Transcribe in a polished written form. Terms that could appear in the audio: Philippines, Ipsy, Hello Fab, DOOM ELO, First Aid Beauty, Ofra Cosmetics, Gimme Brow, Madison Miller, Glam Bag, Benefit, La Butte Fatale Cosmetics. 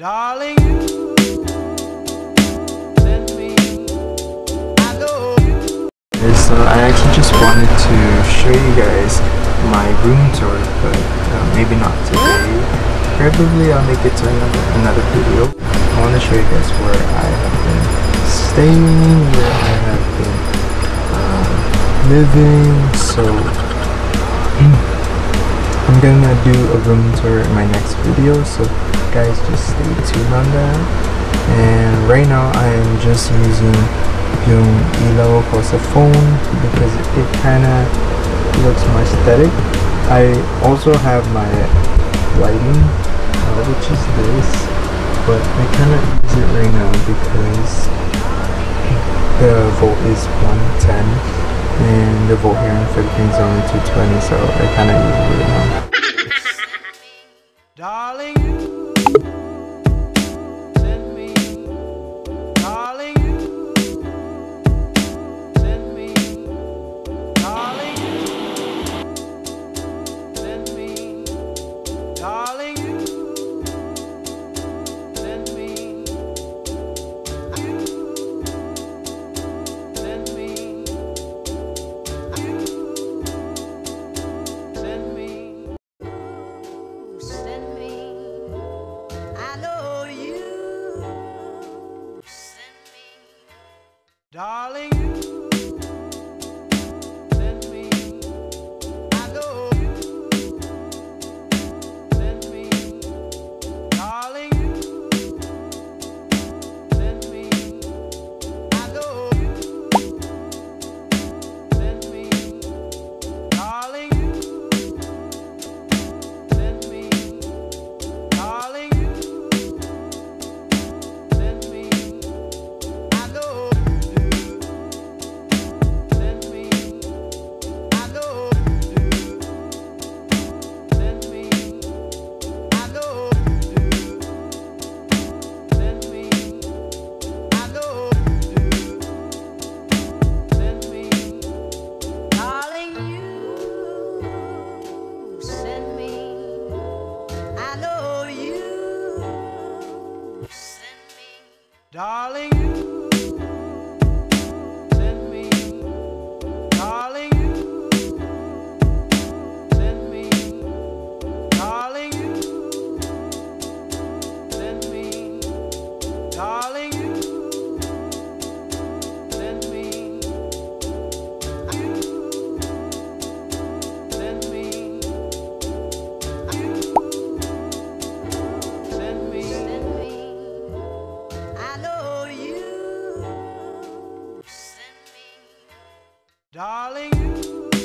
Darling, you send me, I know you. Okay, so I actually just wanted to show you guys my room tour, but maybe not today. Probably I'll make it to another video. I want to show you guys where I have been staying, where I have been living. So I'm gonna do a room tour in my next video, so guys, just stay tuned on that. And right now I'm just using DOOM ELO as a phone because it kinda looks more aesthetic. I also have my lighting, which is this, but I kinda use it right now because the volt is 110 and the volt here in Philippines is only 220, so I kinda use it right now. Darling, you darling, you send me, I know you send me, darling, you send me, I know you send me, darling, you send me, darling, you send me. Darling, you send me, darling, you send me, darling, you send me, darling, you send me, you send me, you send me. Darling, you